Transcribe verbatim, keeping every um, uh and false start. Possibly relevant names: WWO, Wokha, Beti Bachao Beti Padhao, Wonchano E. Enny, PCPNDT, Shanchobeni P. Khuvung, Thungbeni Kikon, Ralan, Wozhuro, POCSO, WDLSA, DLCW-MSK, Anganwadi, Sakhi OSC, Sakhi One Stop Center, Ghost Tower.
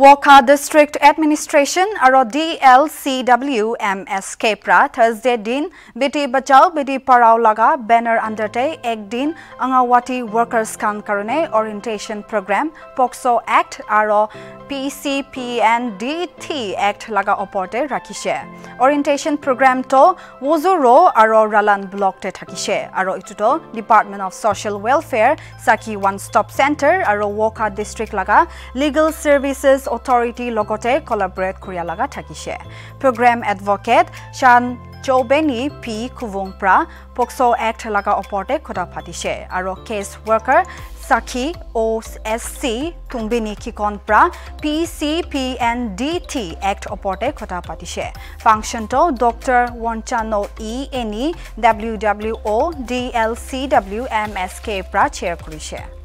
Wokha District Administration aro D L C W M S K pra Thursday din Beti Bachao Beti Padhao laga banner undertake ek din Anganwadi workers kan karone orientation program POCSO Act aro P C P N D T Act laga opote rakishe. Orientation program to Wozhuro aro Ralan block te thakishe aro ituto Department of Social Welfare Sakhi One Stop Center aro Wokha District laga Legal Services Authority logote collaborate kuria laga thakishe. Program advocate Shanchobeni P. Khuvung pra POCSO Act laga opote khota phatishe aro case worker Sakhi O S C Thungbeni Kikon pra P C P N D T Act opote khota phatishe. Function to Doctor Wonchano E. Enny W W O D L C W M S K pra chair kurishe.